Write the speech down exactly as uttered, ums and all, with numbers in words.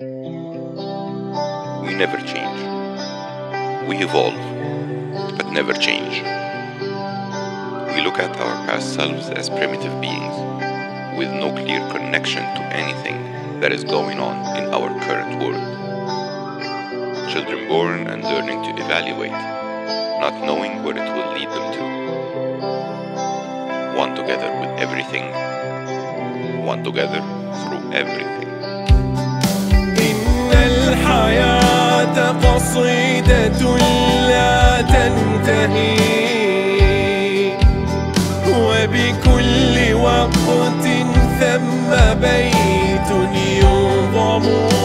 We never change. We evolve, but never change. We look at our past selves as primitive beings, with no clear connection to anything that is going on in our current world. Children born and learning to evaluate, not knowing where it will lead them to. One together with everything, one together through everything. الحياة قصيدة لا تنتهي، وبكل وقت ثم بيت ينظم.